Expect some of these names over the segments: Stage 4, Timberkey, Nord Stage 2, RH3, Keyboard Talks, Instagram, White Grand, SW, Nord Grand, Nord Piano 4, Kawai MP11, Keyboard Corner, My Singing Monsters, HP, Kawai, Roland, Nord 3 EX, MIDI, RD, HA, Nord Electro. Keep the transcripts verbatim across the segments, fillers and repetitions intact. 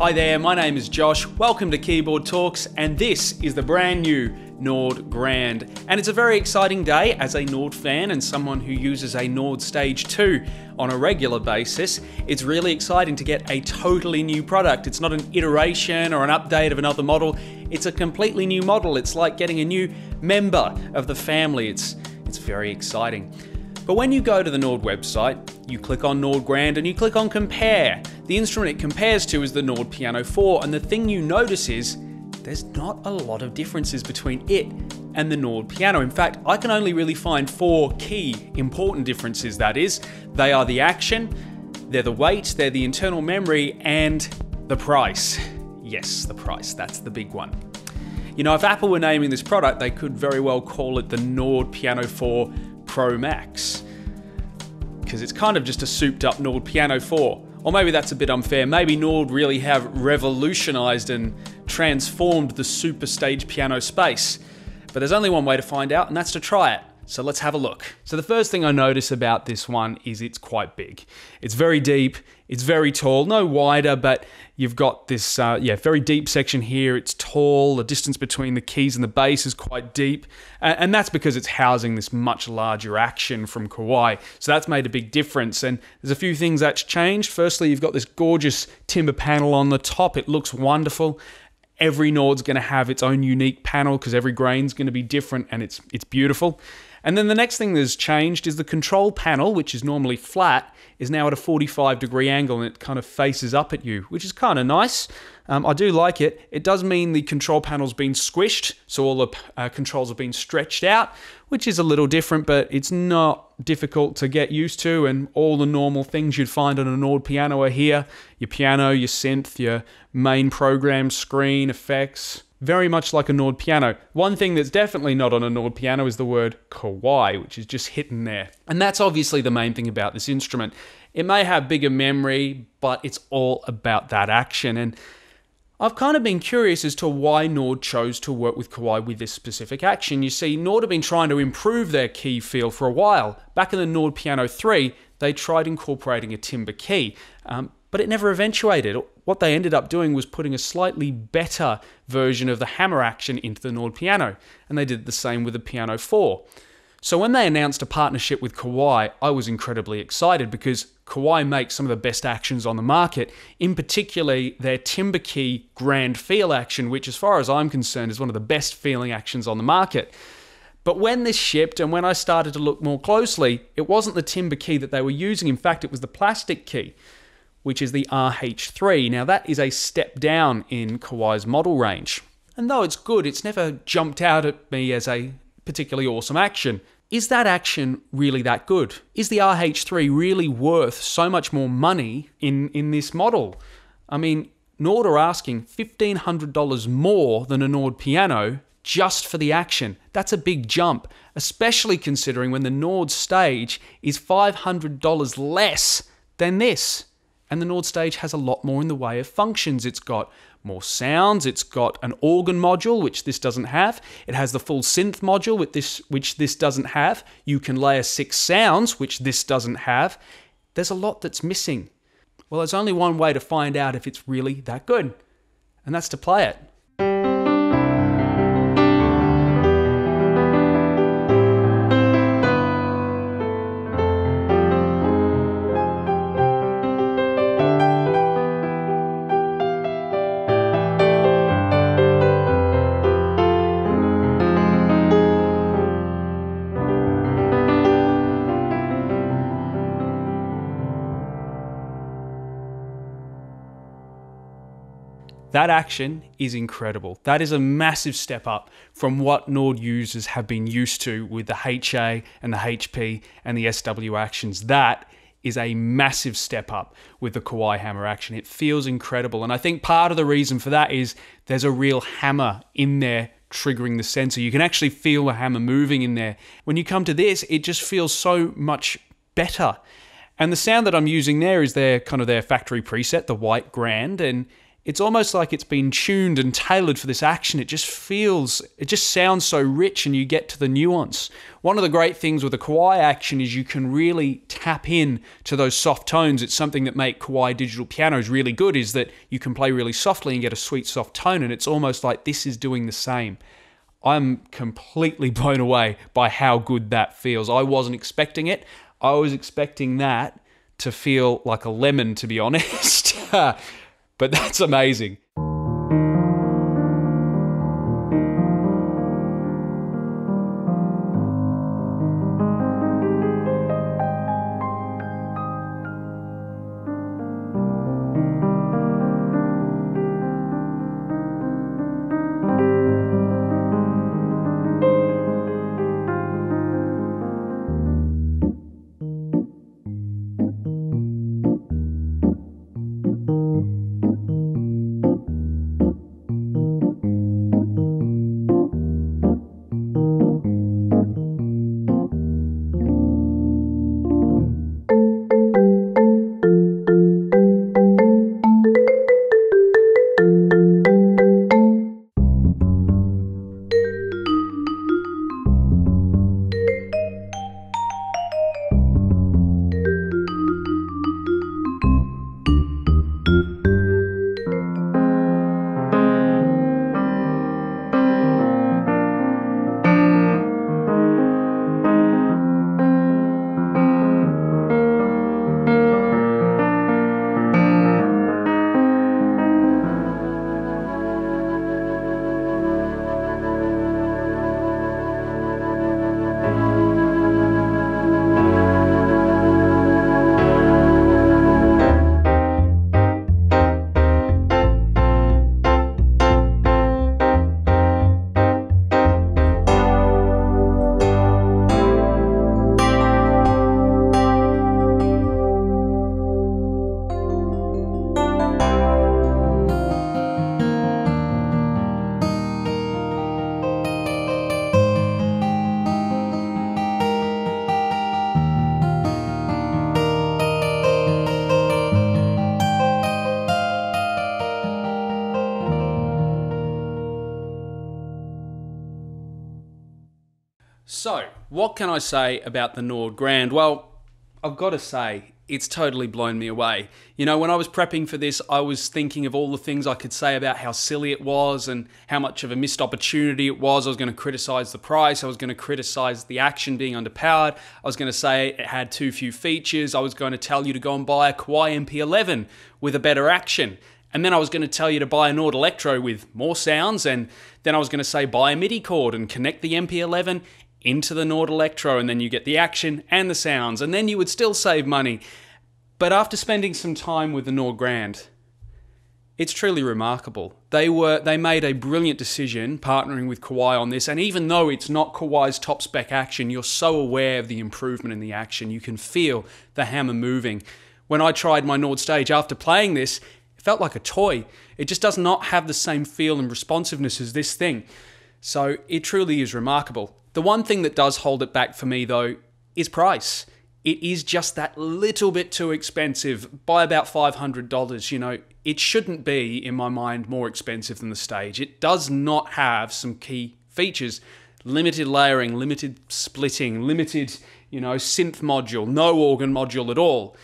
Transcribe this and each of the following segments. Hi there, my name is Josh, welcome to Keyboard Talks, and this is the brand new Nord Grand. And it's a very exciting day as a Nord fan and someone who uses a Nord Stage two on a regular basis. It's really exciting to get a totally new product. It's not an iteration or an update of another model, it's a completely new model. It's like getting a new member of the family. It's, it's very exciting. But when you go to the Nord website, you click on Nord Grand and you click on Compare. The instrument it compares to is the Nord Piano four, and the thing you notice is there's not a lot of differences between it and the Nord Piano. In fact, I can only really find four key important differences, that is. They are the action, they're the weight, they're the internal memory, and the price. Yes, the price, that's the big one. You know, if Apple were naming this product, they could very well call it the Nord Piano four Pro Max, because it's kind of just a souped up Nord Piano four. Or maybe that's a bit unfair. Maybe Nord really have revolutionized and transformed the super stage piano space. But there's only one way to find out, and that's to try it. So let's have a look. So the first thing I notice about this one is it's quite big. It's very deep, it's very tall, no wider, but you've got this uh, yeah, very deep section here. It's tall, the distance between the keys and the bass is quite deep. And that's because it's housing this much larger action from Kawai. So that's made a big difference. And there's a few things that's changed. Firstly, you've got this gorgeous timber panel on the top. It looks wonderful. Every Nord's gonna have its own unique panel because every grain's gonna be different, and it's, it's beautiful. And then the next thing that's changed is the control panel, which is normally flat, is now at a forty-five degree angle, and it kind of faces up at you, which is kind of nice. Um, I do like it. It does mean the control panel's been squished, so all the uh, controls have been stretched out, which is a little different, but it's not difficult to get used to, and all the normal things you'd find on a Nord piano are here. Your piano, your synth, your main program, screen, effects. Very much like a Nord piano. One thing that's definitely not on a Nord piano is the word Kawai, which is just hidden there. And that's obviously the main thing about this instrument. It may have bigger memory, but it's all about that action. And I've kind of been curious as to why Nord chose to work with Kawai with this specific action. You see, Nord have been trying to improve their key feel for a while. Back in the Nord Piano three, they tried incorporating a Timberkey. Um, But it never eventuated. What they ended up doing was putting a slightly better version of the hammer action into the Nord Piano, and they did the same with the Piano four. So when they announced a partnership with Kawai, I was incredibly excited because Kawai makes some of the best actions on the market, in particular their Timberkey Grand Feel action, which as far as I'm concerned is one of the best feeling actions on the market. But when this shipped and when I started to look more closely, it wasn't the Timberkey that they were using. In fact, it was the plastic key, which is the R H three. Now that is a step down in Kawai's model range. And though it's good, it's never jumped out at me as a particularly awesome action. Is that action really that good? Is the R H three really worth so much more money in, in this model? I mean, Nord are asking fifteen hundred dollars more than a Nord piano just for the action. That's a big jump, especially considering when the Nord Stage is five hundred dollars less than this. And the Nord Stage has a lot more in the way of functions. It's got more sounds, it's got an organ module, which this doesn't have. It has the full synth module, with this, which this doesn't have. You can layer six sounds, which this doesn't have. There's a lot that's missing. Well, there's only one way to find out if it's really that good, and that's to play it. That action is incredible. That is a massive step up from what Nord users have been used to with the H A and the H P and the S W actions. That is a massive step up with the Kawai hammer action. It feels incredible. And I think part of the reason for that is there's a real hammer in there triggering the sensor. You can actually feel the hammer moving in there. When you come to this, it just feels so much better. And the sound that I'm using there is their kind of their factory preset, the White Grand, and it's almost like it's been tuned and tailored for this action. It just feels, it just sounds so rich, and you get to the nuance. One of the great things with the Kawai action is you can really tap in to those soft tones. It's something that make Kawai digital pianos really good, is that you can play really softly and get a sweet soft tone, and it's almost like this is doing the same. I'm completely blown away by how good that feels. I wasn't expecting it. I was expecting that to feel like a lemon, to be honest. But that's amazing. So, what can I say about the Nord Grand? Well, I've got to say, it's totally blown me away. You know, when I was prepping for this, I was thinking of all the things I could say about how silly it was and how much of a missed opportunity it was. I was going to criticize the price. I was going to criticize the action being underpowered. I was going to say it had too few features. I was going to tell you to go and buy a Kawai M P eleven with a better action. And then I was going to tell you to buy a Nord Electro with more sounds. And then I was going to say buy a MIDI cord and connect the M P eleven into the Nord Electro, and then you get the action and the sounds, and then you would still save money. But after spending some time with the Nord Grand, it's truly remarkable. They were they made a brilliant decision partnering with Kawai on this, and even though it's not Kawai's top spec action, you're so aware of the improvement in the action. You can feel the hammer moving. When I tried my Nord Stage after playing this, it felt like a toy. It just does not have the same feel and responsiveness as this thing. So it truly is remarkable. The one thing that does hold it back for me, though, is price. It is just that little bit too expensive by about five hundred dollars. You know, it shouldn't be, in my mind, more expensive than the Stage. It does not have some key features. Limited layering, limited splitting, limited, you know, synth module, no organ module at all.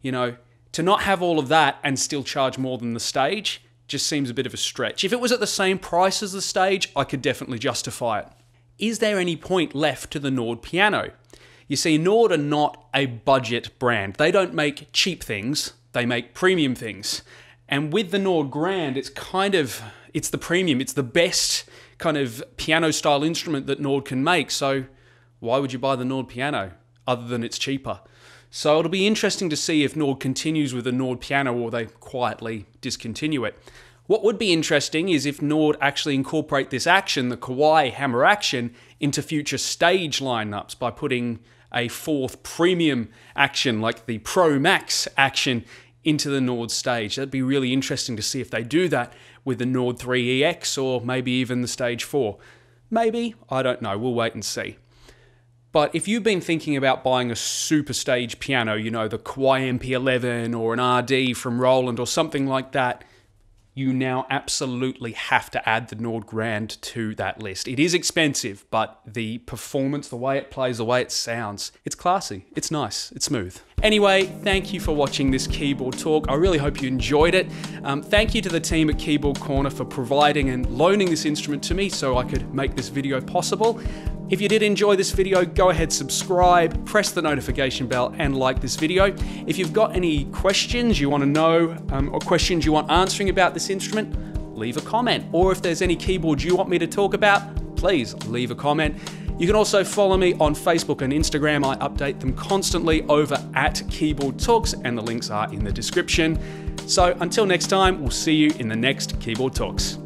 You know, to not have all of that and still charge more than the Stage just seems a bit of a stretch. If it was at the same price as the Stage, I could definitely justify it. Is there any point left to the Nord Piano? You see, Nord are not a budget brand. They don't make cheap things, they make premium things. And with the Nord Grand, it's kind of, it's the premium, it's the best kind of piano style instrument that Nord can make. So why would you buy the Nord Piano other than it's cheaper? So it'll be interesting to see if Nord continues with the Nord Piano or they quietly discontinue it. What would be interesting is if Nord actually incorporate this action, the Kawai hammer action, into future Stage lineups by putting a fourth premium action like the Pro Max action into the Nord Stage. That'd be really interesting to see if they do that with the Nord three E X or maybe even the Stage four. Maybe, I don't know, we'll wait and see. But if you've been thinking about buying a super Stage piano, you know, the Kawai M P eleven or an R D from Roland or something like that, you now absolutely have to add the Nord Grand to that list. It is expensive, but the performance, the way it plays, the way it sounds, it's classy, it's nice, it's smooth. Anyway, thank you for watching this Keyboard Talk. I really hope you enjoyed it. Um, thank you to the team at Keyboard Corner for providing and loaning this instrument to me so I could make this video possible. If you did enjoy this video, go ahead, subscribe, press the notification bell and like this video. If you've got any questions you want to know um, or questions you want answering about this instrument, leave a comment. Or if there's any keyboard you want me to talk about, please leave a comment. You can also follow me on Facebook and Instagram. I update them constantly over at Keyboard Talks, and the links are in the description. So until next time, we'll see you in the next Keyboard Talks.